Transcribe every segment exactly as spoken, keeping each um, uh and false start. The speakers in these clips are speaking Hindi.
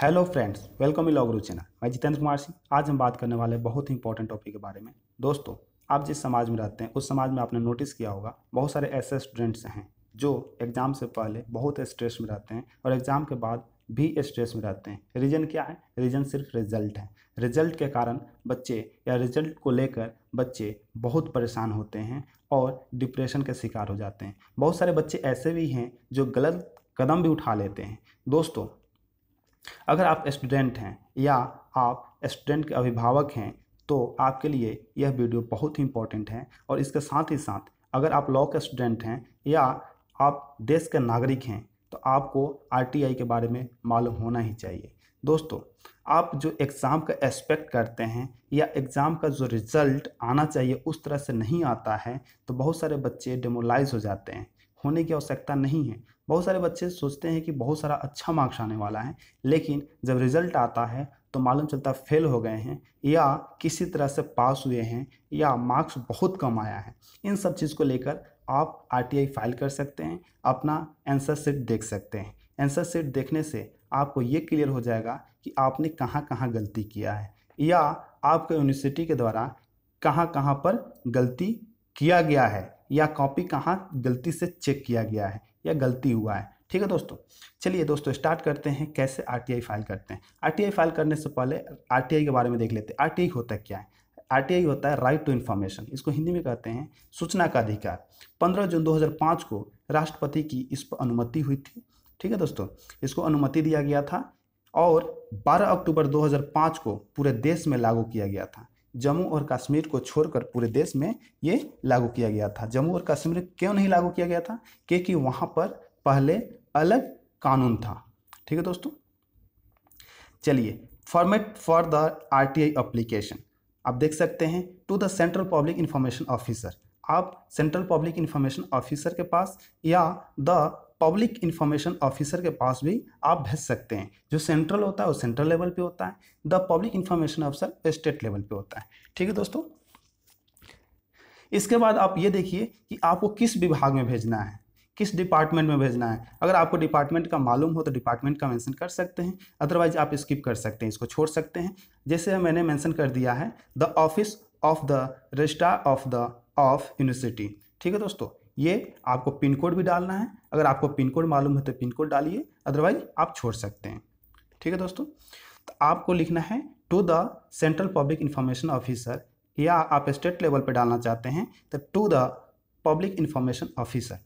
हेलो फ्रेंड्स, वेलकम इन अगरू चैनल। मैं जितेंद्र कुमार सिंह। आज हम बात करने वाले बहुत ही इंपॉर्टेंट टॉपिक के बारे में। दोस्तों, आप जिस समाज में रहते हैं उस समाज में आपने नोटिस किया होगा बहुत सारे ऐसे स्टूडेंट्स हैं जो एग्ज़ाम से पहले बहुत स्ट्रेस में रहते हैं और एग्ज़ाम के बाद भी स्ट्रेस में रहते हैं। रीज़न क्या है? रीज़न सिर्फ रिजल्ट है। रिजल्ट के कारण बच्चे या रिजल्ट को लेकर बच्चे बहुत परेशान होते हैं और डिप्रेशन के शिकार हो जाते हैं। बहुत सारे बच्चे ऐसे भी हैं जो गलत कदम भी उठा लेते हैं। दोस्तों, अगर आप स्टूडेंट हैं या आप स्टूडेंट के अभिभावक हैं तो आपके लिए यह वीडियो बहुत ही इंपॉर्टेंट है। और इसके साथ ही साथ अगर आप लॉ के स्टूडेंट हैं या आप देश के नागरिक हैं तो आपको आर टी आई के बारे में मालूम होना ही चाहिए। दोस्तों, आप जो एग्ज़ाम का एक्सपेक्ट करते हैं या एग्ज़ाम का जो रिज़ल्ट आना चाहिए उस तरह से नहीं आता है तो बहुत सारे बच्चे डिमोलाइज हो जाते हैं। होने की आवश्यकता नहीं है। बहुत सारे बच्चे सोचते हैं कि बहुत सारा अच्छा मार्क्स आने वाला है, लेकिन जब रिज़ल्ट आता है तो मालूम चलता है फेल हो गए हैं या किसी तरह से पास हुए हैं या मार्क्स बहुत कम आया है। इन सब चीज़ को लेकर आप आर टी आई फाइल कर सकते हैं, अपना आंसर शीट देख सकते हैं। आंसर शीट देखने से आपको ये क्लियर हो जाएगा कि आपने कहाँ कहाँ गलती किया है या आपके यूनिवर्सिटी के द्वारा कहाँ कहाँ पर गलती किया गया है या कॉपी कहाँ गलती से चेक किया गया है या गलती हुआ है। ठीक है दोस्तों, चलिए दोस्तों स्टार्ट करते हैं कैसे आर टी आई फाइल करते हैं। आर टी आई फाइल करने से पहले आर टी आई के बारे में देख लेते हैं। आर टी आई होता क्या है? आर टी आई होता है राइट टू इन्फॉर्मेशन, इसको हिंदी में कहते हैं सूचना का अधिकार। पंद्रह जून दो हज़ार पाँच को राष्ट्रपति की इस पर अनुमति हुई थी। ठीक है दोस्तों, इसको अनुमति दिया गया था और बारह अक्टूबर दो हज़ार पाँच को पूरे देश में लागू किया गया था। जम्मू और कश्मीर को छोड़कर पूरे देश में ये लागू किया गया था। जम्मू और कश्मीर क्यों नहीं लागू किया गया था? क्योंकि वहाँ पर पहले अलग कानून था। ठीक है दोस्तों, चलिए format for the R T I application आप देख सकते हैं। To the central public information officer, आप सेंट्रल पब्लिक इंफॉर्मेशन ऑफिसर के पास या द पब्लिक इन्फॉर्मेशन ऑफिसर के पास भी आप भेज सकते हैं। जो सेंट्रल होता है वो सेंट्रल लेवल पे होता है, the public information officer state level पे होता है। ठीक है दोस्तों, इसके बाद आप ये देखिए कि आपको किस विभाग में भेजना है, किस डिपार्टमेंट में भेजना है। अगर आपको डिपार्टमेंट का मालूम हो तो डिपार्टमेंट का मेंशन कर सकते हैं, अदरवाइज आप स्किप कर सकते हैं, इसको छोड़ सकते हैं। जैसे मैंने मेंशन कर दिया है the office of the registrar of the of university. ठीक है दोस्तों, ये आपको पिन कोड भी डालना है। अगर आपको पिन कोड मालूम है तो पिन कोड डालिए, अदरवाइज आप छोड़ सकते हैं। ठीक है दोस्तों, तो आपको लिखना है to the central public information officer, या आप स्टेट लेवल पे डालना चाहते हैं तो to the public information officer.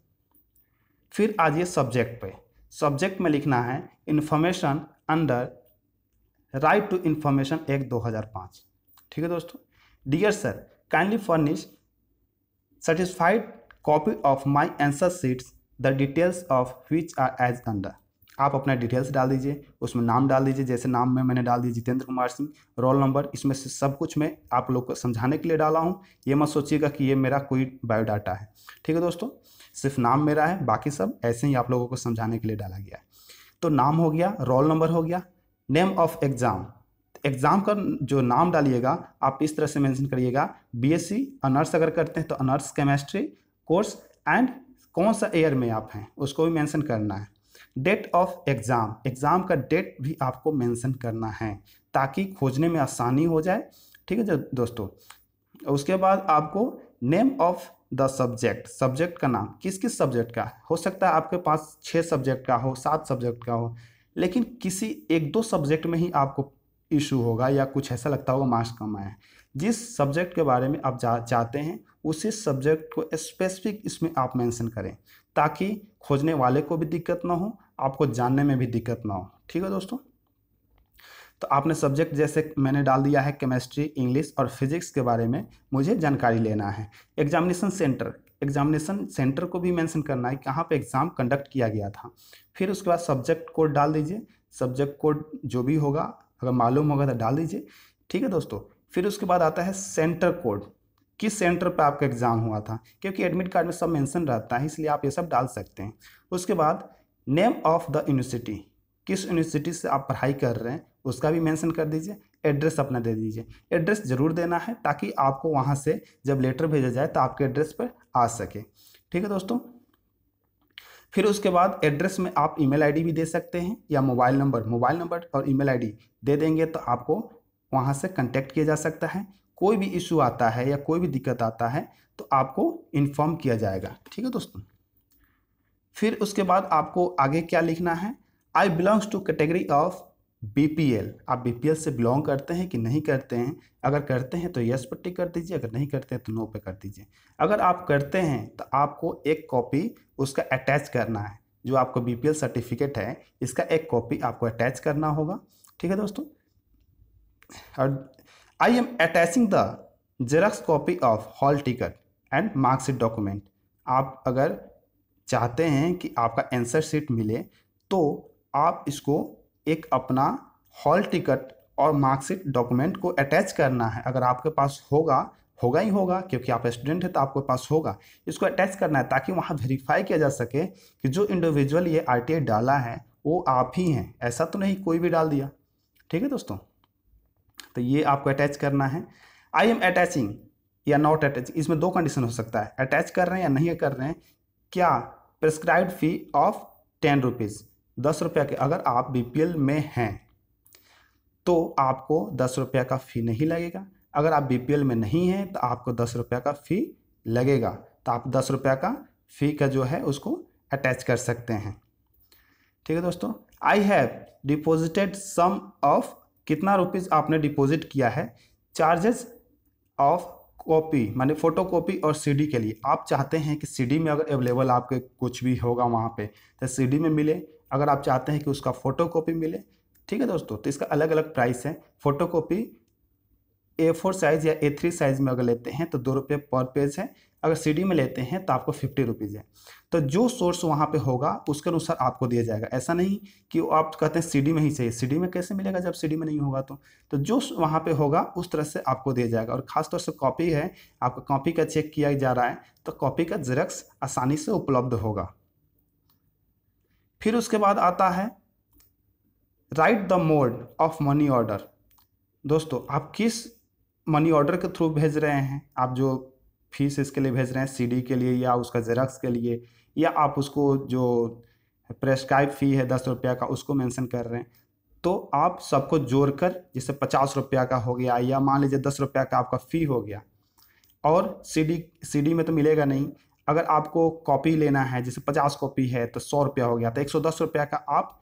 फिर आज ये सब्जेक्ट पे, सब्जेक्ट में लिखना है information under right to information act दो हज़ार पाँच। ठीक है दोस्तों, dear sir, kindly furnish certified copy of my answer sheets the details of which are as under. आप अपना डिटेल्स डाल दीजिए, उसमें नाम डाल दीजिए। जैसे नाम में मैंने डाल दिया जितेंद्र कुमार सिंह, रोल नंबर, इसमें से सब कुछ मैं आप लोग को समझाने के लिए डाला हूँ। ये मत सोचिएगा कि ये मेरा कोई बायोडाटा है। ठीक है दोस्तों, सिर्फ नाम मेरा है, बाकी सब ऐसे ही आप लोगों को समझाने के लिए डाला गया है। तो नाम हो गया, रोल नंबर हो गया, नेम ऑफ एग्ज़ाम, एग्ज़ाम का जो नाम डालिएगा आप इस तरह से मेंशन करिएगा बी एस सी अनर्स अगर करते हैं तो अनर्स केमिस्ट्री कोर्स, एंड कौन सा ईयर में आप हैं उसको भी मेंशन करना है। डेट ऑफ एग्ज़ाम, एग्ज़ाम का डेट भी आपको मेंशन करना है ताकि खोजने में आसानी हो जाए। ठीक है दोस्तों, उसके बाद आपको name of the subject, subject का नाम, किस किस सब्जेक्ट का हो सकता है। आपके पास छः सब्जेक्ट का हो, सात सब्जेक्ट का हो, लेकिन किसी एक दो सब्जेक्ट में ही आपको इशू होगा या कुछ ऐसा लगता होगा मार्क्स कम आए। जिस सब्जेक्ट के बारे में आप जा, चाहते हैं उसी सब्जेक्ट को स्पेसिफिक इसमें आप मेंशन करें ताकि खोजने वाले को भी दिक्कत ना हो, आपको जानने में भी दिक्कत ना हो। ठीक है दोस्तों, तो आपने सब्जेक्ट जैसे मैंने डाल दिया है केमिस्ट्री, इंग्लिश और फिजिक्स के बारे में मुझे जानकारी लेना है। एग्जामिनेशन सेंटर, एग्जामिनेशन सेंटर को भी मेंशन करना है कहाँ पे एग्ज़ाम कंडक्ट किया गया था। फिर उसके बाद सब्जेक्ट कोड डाल दीजिए, सब्जेक्ट कोड जो भी होगा अगर मालूम होगा तो डाल दीजिए। ठीक है दोस्तों, फिर उसके बाद आता है सेंटर कोड, किस सेंटर पर आपका एग्ज़ाम हुआ था, क्योंकि एडमिट कार्ड में सब मेंशन रहता है इसलिए आप ये सब डाल सकते हैं। उसके बाद नेम ऑफ द यूनिवर्सिटी, किस यूनिवर्सिटी से आप पढ़ाई कर रहे हैं उसका भी मेंशन कर दीजिए। एड्रेस अपना दे दीजिए, एड्रेस ज़रूर देना है ताकि आपको वहाँ से जब लेटर भेजा जाए तो आपके एड्रेस पर आ सके। ठीक है दोस्तों, फिर उसके बाद एड्रेस में आप ईमेल आईडी भी दे सकते हैं या मोबाइल नंबर मोबाइल नंबर और ईमेल आईडी दे देंगे तो आपको वहाँ से कंटेक्ट किया जा सकता है। कोई भी इशू आता है या कोई भी दिक्कत आता है तो आपको इन्फॉर्म किया जाएगा। ठीक है दोस्तों, फिर उसके बाद आपको आगे क्या लिखना है, I belongs to category of B P L. आप बी पी एल से बिलोंग करते हैं कि नहीं करते हैं, अगर करते हैं तो यस पर टिक कर दीजिए, अगर नहीं करते हैं तो नो पे कर दीजिए। अगर आप करते हैं तो आपको एक कॉपी उसका अटैच करना है, जो आपको बी पी एल सर्टिफिकेट है इसका एक कॉपी आपको अटैच करना होगा। ठीक है दोस्तों, और I am attaching the xerox copy of hall ticket and marksheet document. आप अगर चाहते हैं कि आपका आंसर शीट मिले तो आप इसको एक अपना हॉल टिकट और मार्कशीट डॉक्यूमेंट को अटैच करना है। अगर आपके पास होगा होगा ही होगा क्योंकि आप स्टूडेंट हैं तो आपके पास होगा, इसको अटैच करना है ताकि वहाँ वेरीफाई किया जा सके कि जो इंडिविजुअल ये आर टी आई डाला है वो आप ही हैं, ऐसा तो नहीं कोई भी डाल दिया। ठीक है दोस्तों, तो ये आपको अटैच करना है। आई एम अटैचिंग या नॉट अटैचिंग, इसमें दो कंडीशन हो सकता है, अटैच कर रहे हैं या नहीं कर रहे हैं। क्या prescribed fee of ten rupees दस रुपया के, अगर आप बी पी एल में हैं तो आपको दस रुपया का फ़ी नहीं लगेगा, अगर आप बी पी एल में नहीं हैं तो आपको दस रुपया का फ़ी लगेगा, तो आप दस रुपया का फ़ी का जो है उसको अटैच कर सकते हैं। ठीक है दोस्तों, I have deposited sum of, कितना रुपीज़ आपने डिपॉजिट किया है, चार्जेस ऑफ कॉपी माने फ़ोटो कॉपी और सीडी के लिए। आप चाहते हैं कि सीडी में अगर अवेलेबल आपके कुछ भी होगा वहाँ पे तो सीडी में मिले, अगर आप चाहते हैं कि उसका फ़ोटो कॉपी मिले। ठीक है दोस्तों, तो इसका अलग अलग प्राइस है। Photo copy A four size या ए थ्री साइज़ में अगर लेते हैं तो दो रुपये पर पेज है, अगर सीडी में लेते हैं तो आपको फिफ्टी रुपीज़ है। तो जो सोर्स वहाँ पे होगा उसके अनुसार आपको दिया जाएगा, ऐसा नहीं कि आप कहते हैं सीडी में ही चाहिए, सीडी में कैसे मिलेगा जब सीडी में नहीं होगा। तो तो जो वहाँ पे होगा उस तरह से आपको दिया जाएगा। और ख़ासतौर से कॉपी है, आपका कॉपी का चेक किया जा रहा है तो कॉपी का जेरॉक्स आसानी से उपलब्ध होगा। फिर उसके बाद आता है right the mode of money order. दोस्तों, आप किस मनी ऑर्डर के थ्रू भेज रहे हैं, आप जो फीस इसके लिए भेज रहे हैं, सीडी के लिए या उसका जेरॉक्स के लिए, या आप उसको जो प्रेस्क्राइब फ़ी है दस रुपया का उसको मेंशन कर रहे हैं, तो आप सबको जोड़कर जैसे पचास रुपया का हो गया या मान लीजिए दस रुपया का आपका फ़ी हो गया, और सीडी सीडी में तो मिलेगा नहीं। अगर आपको कॉपी लेना है जैसे पचास कॉपी है तो सौ रुपया हो गया, तो एक सौ दस रुपया का आप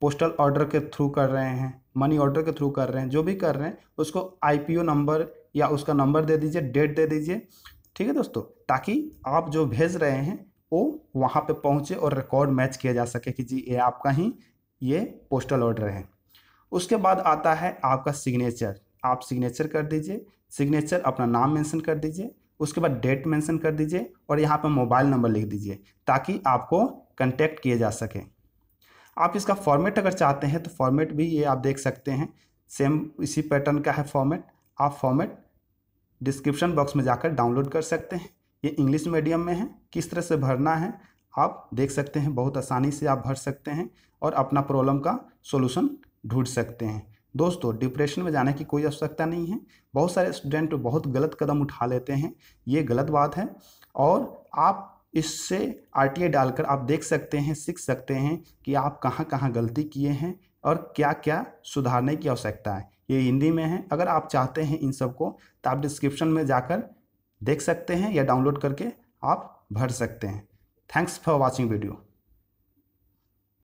पोस्टल ऑर्डर के थ्रू कर रहे हैं, मनी ऑर्डर के थ्रू कर रहे हैं, जो भी कर रहे हैं उसको आई पी ओ नंबर या उसका नंबर दे दीजिए, डेट दे दीजिए। ठीक है दोस्तों, ताकि आप जो भेज रहे हैं वो वहाँ पे पहुँचे और रिकॉर्ड मैच किया जा सके कि जी ये आपका ही ये पोस्टल ऑर्डर है। उसके बाद आता है आपका सिग्नेचर, आप सिग्नेचर कर दीजिए, सिग्नेचर अपना नाम मेंशन कर दीजिए, उसके बाद डेट मेंशन कर दीजिए और यहाँ पर मोबाइल नंबर लिख दीजिए ताकि आपको कंटेक्ट किया जा सके। आप इसका फॉर्मेट अगर चाहते हैं तो फॉर्मेट भी ये आप देख सकते हैं, सेम इसी पैटर्न का है फॉर्मेट। आप फॉर्मेट डिस्क्रिप्शन बॉक्स में जाकर डाउनलोड कर सकते हैं। ये इंग्लिश मीडियम में है, किस तरह से भरना है आप देख सकते हैं, बहुत आसानी से आप भर सकते हैं और अपना प्रॉब्लम का सॉल्यूशन ढूंढ सकते हैं। दोस्तों, डिप्रेशन में जाने की कोई आवश्यकता नहीं है, बहुत सारे स्टूडेंट बहुत गलत कदम उठा लेते हैं, ये गलत बात है। और आप इससे आर टी आई डालकर आप देख सकते हैं, सीख सकते हैं कि आप कहाँ कहाँ गलती किए हैं और क्या क्या सुधारने की आवश्यकता है। ये हिंदी में है, अगर आप चाहते हैं इन सबको तो आप डिस्क्रिप्शन में जाकर देख सकते हैं या डाउनलोड करके आप भर सकते हैं। Thanks for watching video.